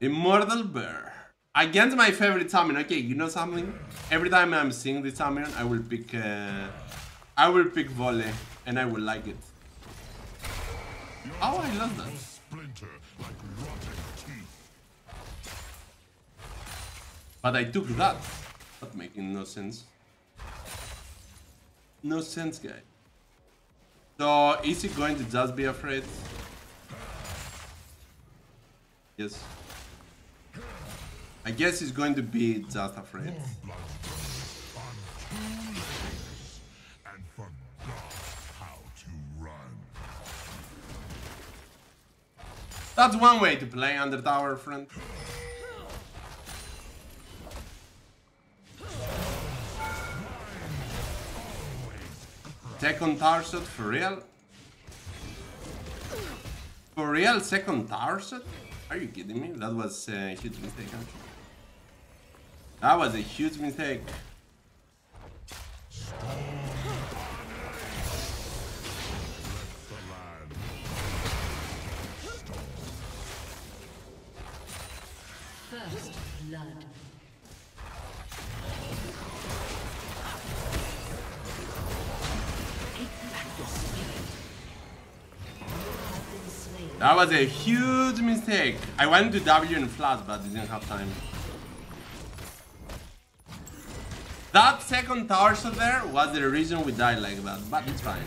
Immortal Bear. Against my favorite summon. Okay, you know something? Every time I'm seeing this summon, I will pick Volley, and I will like it. Oh, I love that. But I took that. Not making no sense. No sense, guy. So, is he going to just be afraid? Yes. I guess he's going to be just afraid. That's one way to play under tower, friend. Second tower shot, for real? For real, second tower shot? Are you kidding me? That was a huge mistake, actually. That was a huge mistake. First blood. That was a huge mistake. I wanted to W and flash, but didn't have time. That second tower shot there was the reason we died like that, but it's fine.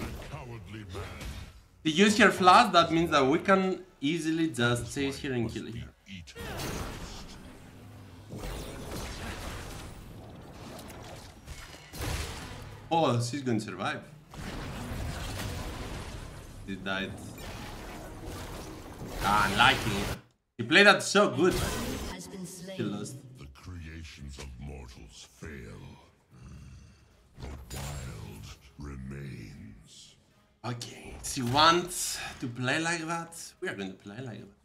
To use her flash, that means that we can easily just chase her and kill her. Oh, she's going to survive. She died. Ah, unlucky. He played that so good. He lost. The creations of mortals fail. The wild remains. Okay, she wants to play like that. We are going to play like that.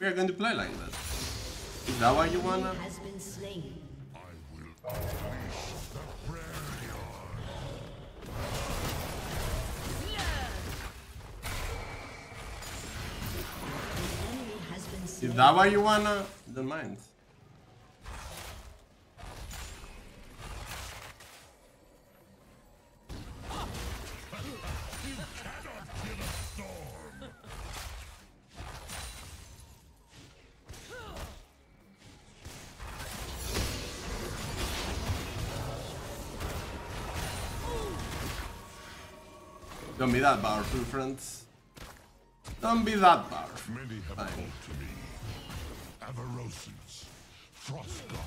We are going to play like that. Is that why you wanna? Is that why you wanna? Don't mind. Don't be that powerful, friends. Don't be that powerful. Many have called to me. Avarosens, Frostguard,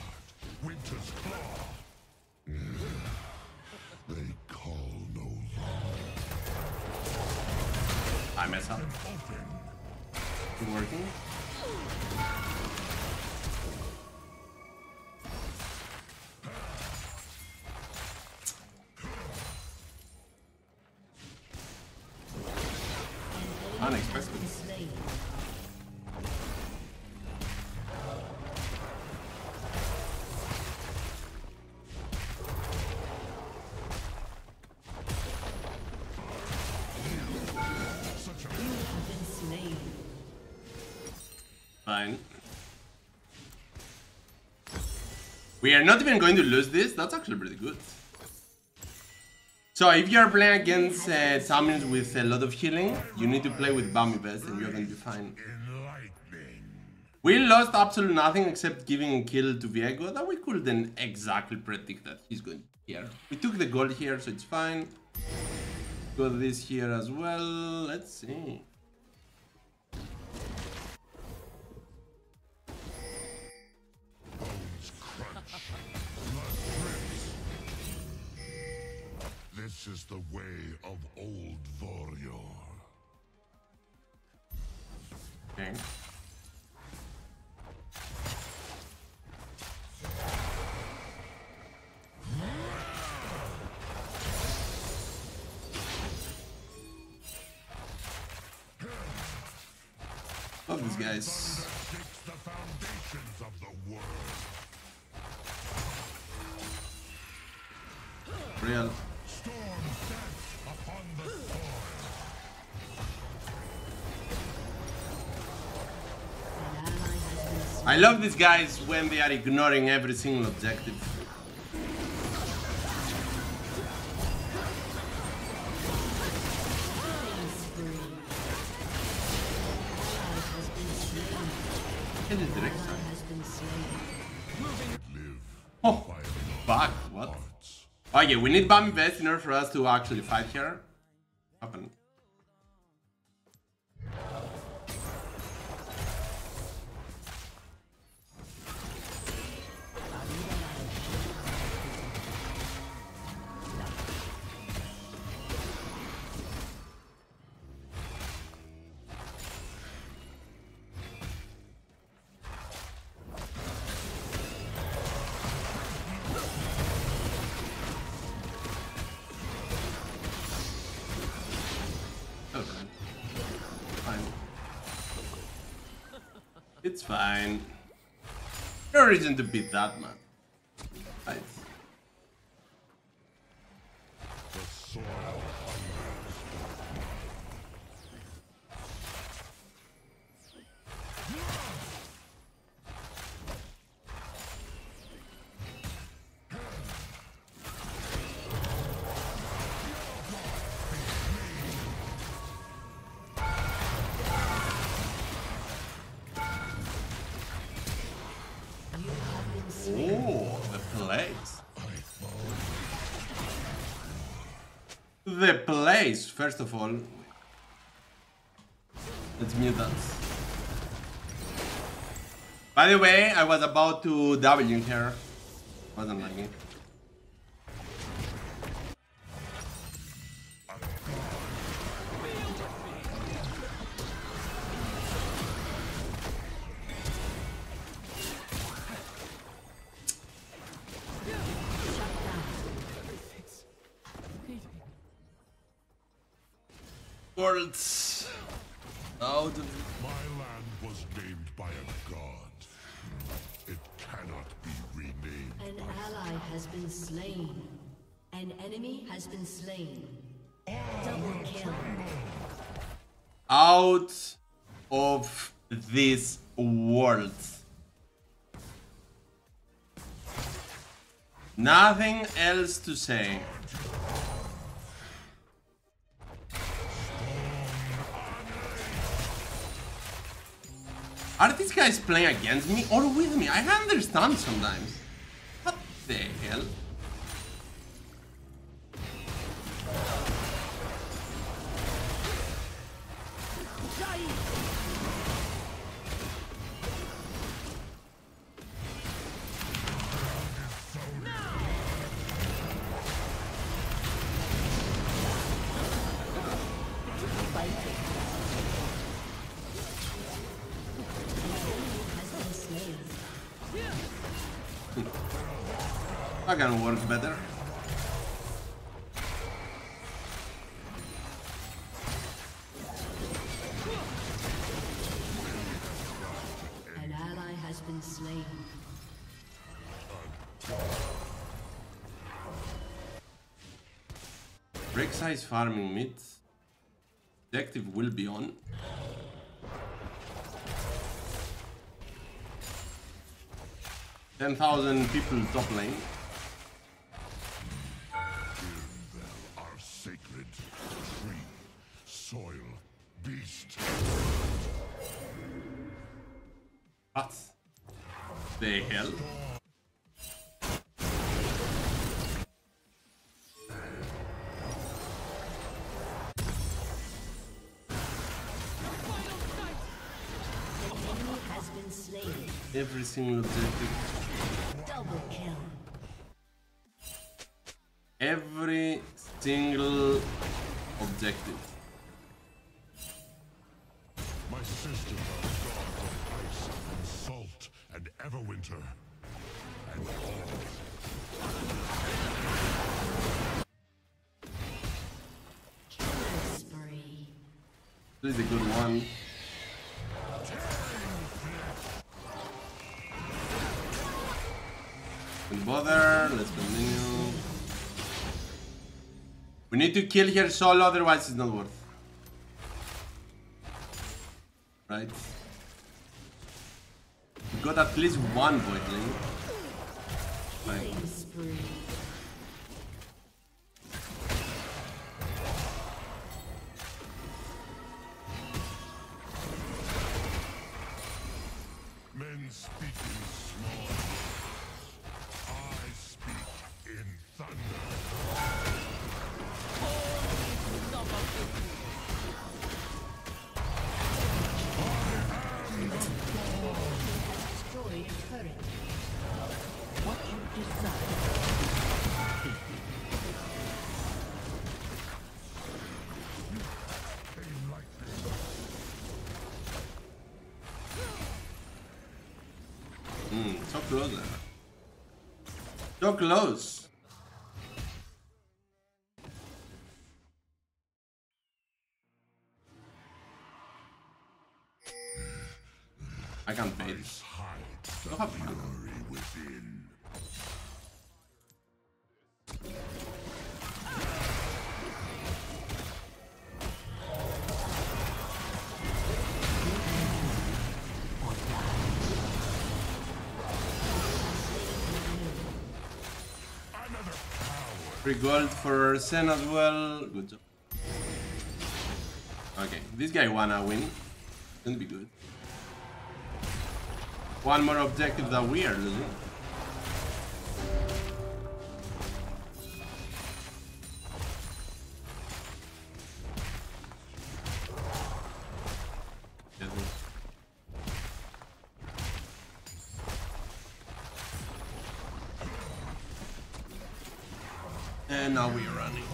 Winter's Claw. They call no longer. I mess up. Is it working? Unexpected. Fine. We are not even going to lose this. That's actually pretty good. So if you are playing against summons with a lot of healing, you need to play with Bami Cest and you're going to be fine. We lost absolutely nothing except giving a kill to Viego that we couldn't exactly predict that he's going to be here. We took the gold here, so it's fine. Got this here as well. Let's see. This is the way of old Volibear. Okay. Love these guys. Real. I love these guys when they are ignoring every single objective. Oh, fuck, what? Okay, we need Bami Cest in order for us to actually fight her. Happen. It's fine. No reason to beat that man. Nice. The place, first of all. Let's mute that. By the way, I was about to W here. Wasn't like it. Worlds out of my land was named by a god. It cannot be renamed. An ally has been slain. An enemy has been slain. Double kill. Out of this world. Nothing else to say. Are these guys playing against me or with me? I understand sometimes. What the hell? I can work better. An ally has been slain. Break size farming mid. Objective will be on. $10,000 people top lane. Sacred tree, soil, beast. What the hell? Has been slain. Every single objective. Double kill. Every single objective. My sisters are gods of ice and salt and Everwinter and all. This is a good one. Don't bother, let's continue. We need to kill her solo, otherwise it's not worth. Right. We got at least one Voidling. Right. Men speak in small. I speak in thunder. What you desire. So close there. So close. I can't pay this. Don't have fun. Free gold for Sen as well. Good job. Okay, this guy wanna win. Gonna be good. One more objective that we are losing. And now we are running.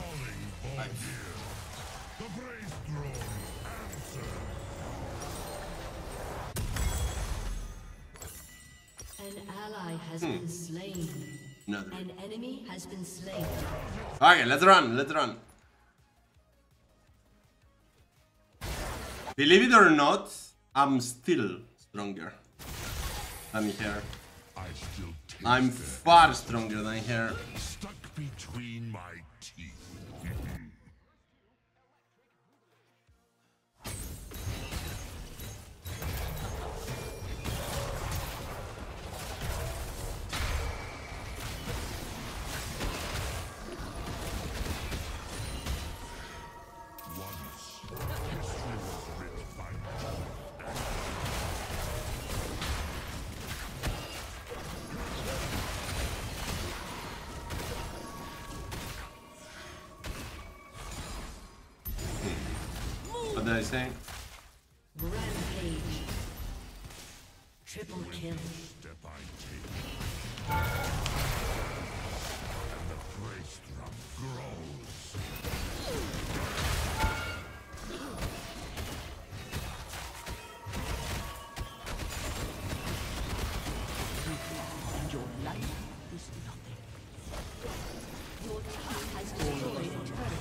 An enemy has been slain. Okay, let's run, let's run. Believe it or not, I'm still stronger than her. I'm far stronger than her. Stuck between my teeth. I say. Rampage. Triple kill. Step I take. And the praise drum grows. And your life is nothing. Your team has destroyed a turret.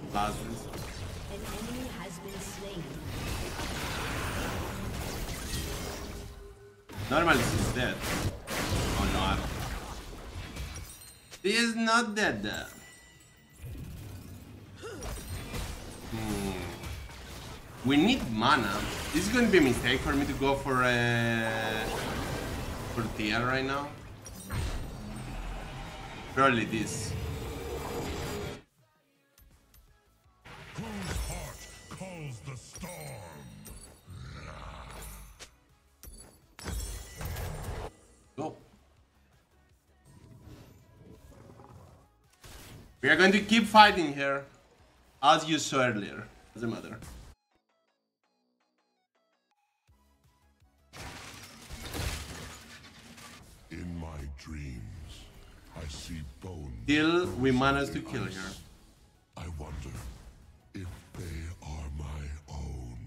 An enemy has been slain. Normally she's dead. Oh no. She is not dead. We need mana. This is going to be a mistake for me to go for TR right now. Probably this. We are going to keep fighting here, as you saw earlier, doesn't matter. In my dreams, I see bones. Till we manage to kill her. I wonder if they are my own.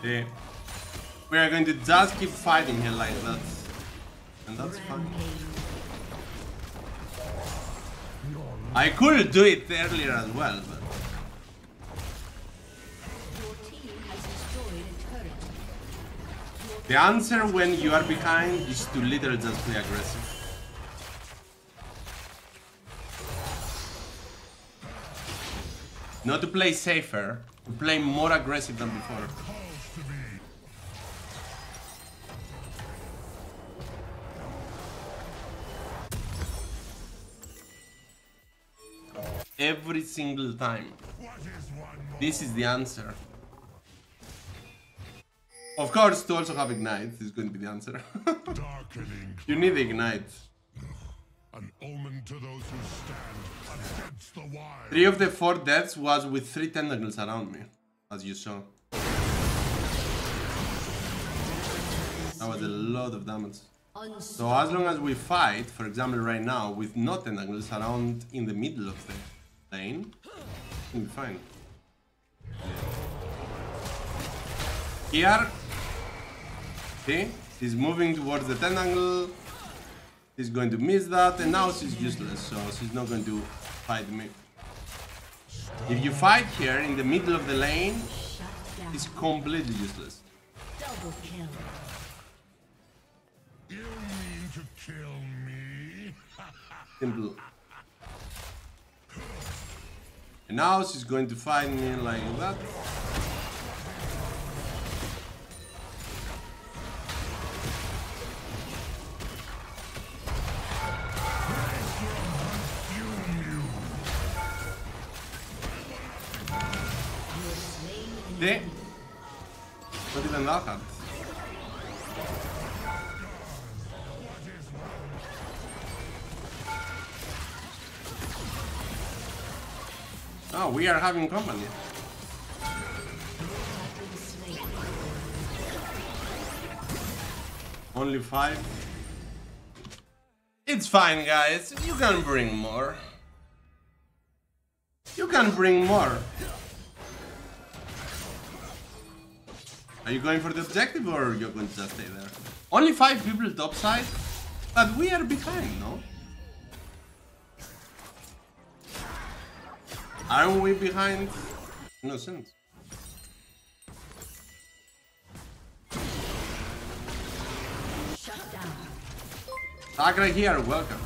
Okay. We are going to just keep fighting here like that. And that's fine. I could do it earlier as well, but... The answer when you are behind is to literally just play aggressive. Not to play safer, to play more aggressive than before. Every single time. This is the answer. Of course, to also have Ignite is going to be the answer. You need Ignite. An omen to those who stand against the wild. 3 of the 4 deaths was with 3 tentacles around me, as you saw. That was a lot of damage. So as long as we fight, for example right now, with no tentacles around in the middle of the lane, we'll be fine. Here, see, he's moving towards the tentacle. She's going to miss that, and now she's useless, so she's not going to fight me. If you fight here in the middle of the lane, she's completely useless. Double kill. You mean to kill me? Simple. And now she's going to fight me like that. They... Not even that hard. Oh, we are having company. Only 5. It's fine, guys. You can bring more. You can bring more. Are you going for the objective or you're going to just stay there? Only 5 people topside, but we are behind, no? Aren't we behind? No sense. Chakra here, welcome.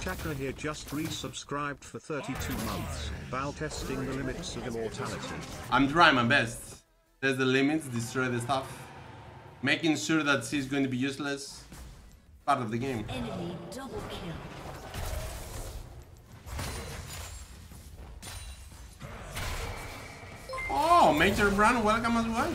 Chakra here just resubscribed for 32 months while testing the limits of immortality. I'm trying my best. Test the limits, destroy the stuff. Making sure that she's going to be useless. Part of the game. Enemy double kill. Oh, Major Brun, welcome as well.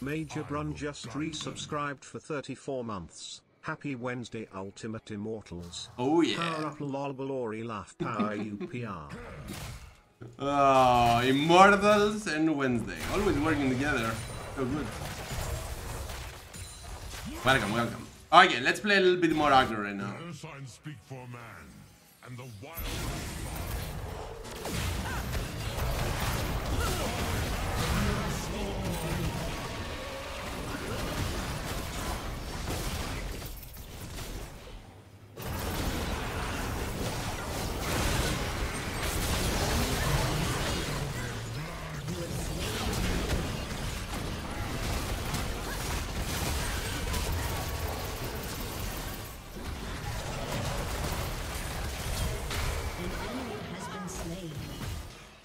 Major Brun just resubscribed for 34 months. Happy Wednesday, Ultimate Immortals. Oh yeah. Power up, lol, glory, laugh, power, UPR. Oh, Immortals and Wednesday. Always working together. So good. Welcome, welcome. Okay, let's play a little bit more aggro right now.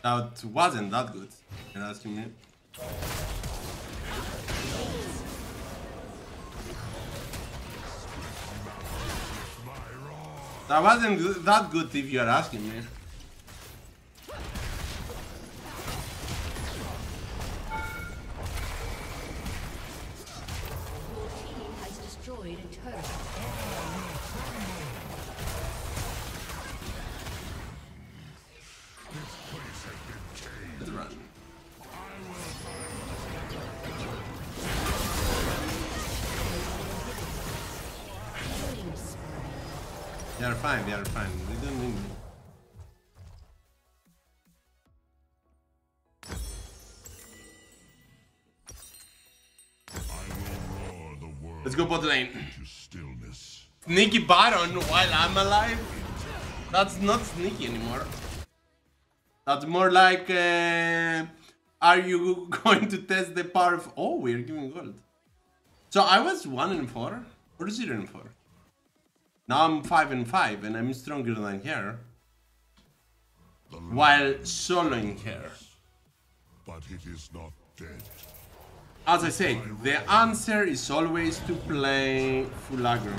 That wasn't that good, you're asking me. That wasn't that good if you're asking me. They are fine, they are fine. They don't need me. Let's go bot lane. Sneaky Baron while I'm alive? That's not sneaky anymore. That's more like... are you going to test the power of... Oh, we're giving gold. So I was 1-4 or 0-4. Now I'm 5-5 and I'm stronger than her. While soloing her. But it is not dead. As I say, the answer is always to play full aggro.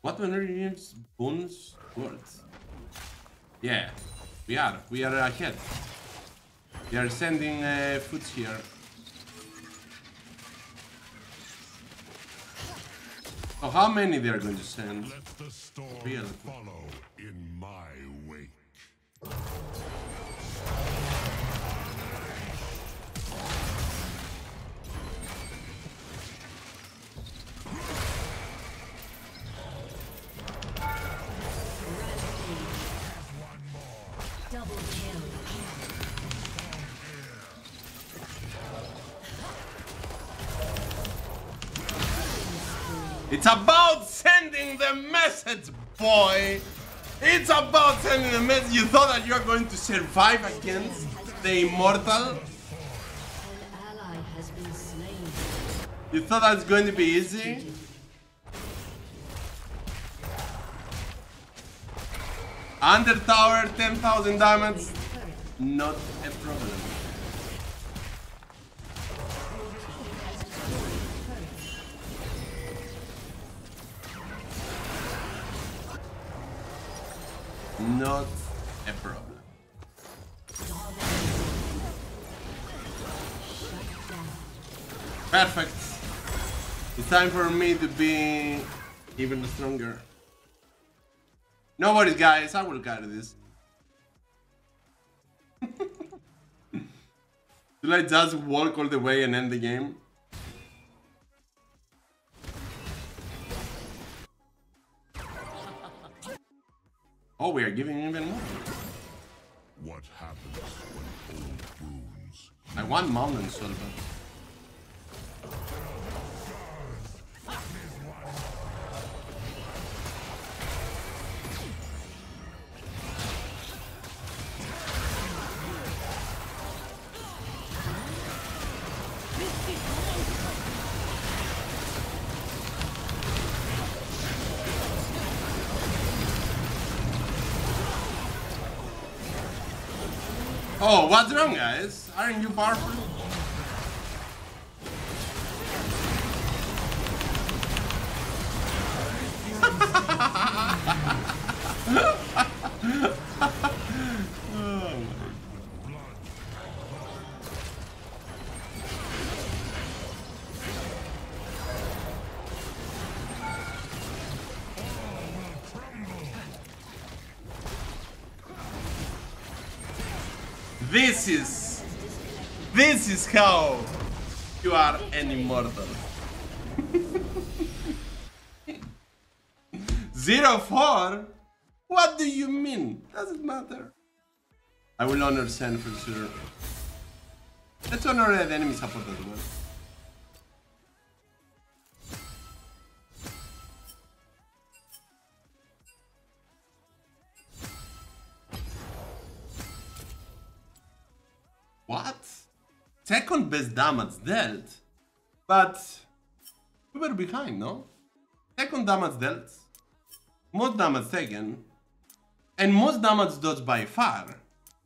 What whenever you use bonus words? Yeah, we are. We are ahead. They are sending foods here. So how many they are going to send? Let the storm follow in my wake. It's about sending the message, boy! It's about sending the message! You thought that you are going to survive against the immortal? You thought that's going to be easy? Under tower, 10,000 damage, not a problem. Not a problem. Perfect. It's time for me to be even stronger. No worries, guys. I will carry this. Should I just walk all the way and end the game? Oh, we are giving even more. What happens when old wounds? I want mountain silver. Oh, what's wrong, guys? Aren't you powerful? Oh, this is how you are an immortal. 0-4? What do you mean? Doesn't matter. I will honor Sen for sure. Let's honor the enemy support as well. What? Second best damage dealt? But we were behind, no? Second damage dealt, most damage taken, and most damage dodged by far,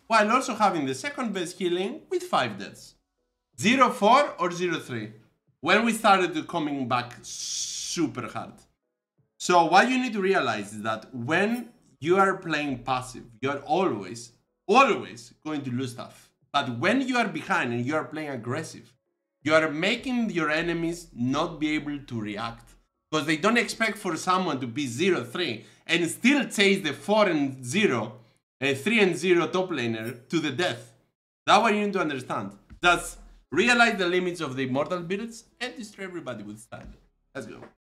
while also having the second best healing with 5 deaths. 0-4 or 0-3, when we started coming back super hard. So what you need to realize is that when you are playing passive, you are always going to lose stuff. But when you are behind and you are playing aggressive, you are making your enemies not be able to react. Because they don't expect for someone to be 0-3 and still chase the 3 and 0 top laner to the death. That's what you need to understand. Just realize the limits of the immortal builds and destroy everybody with style. Let's go.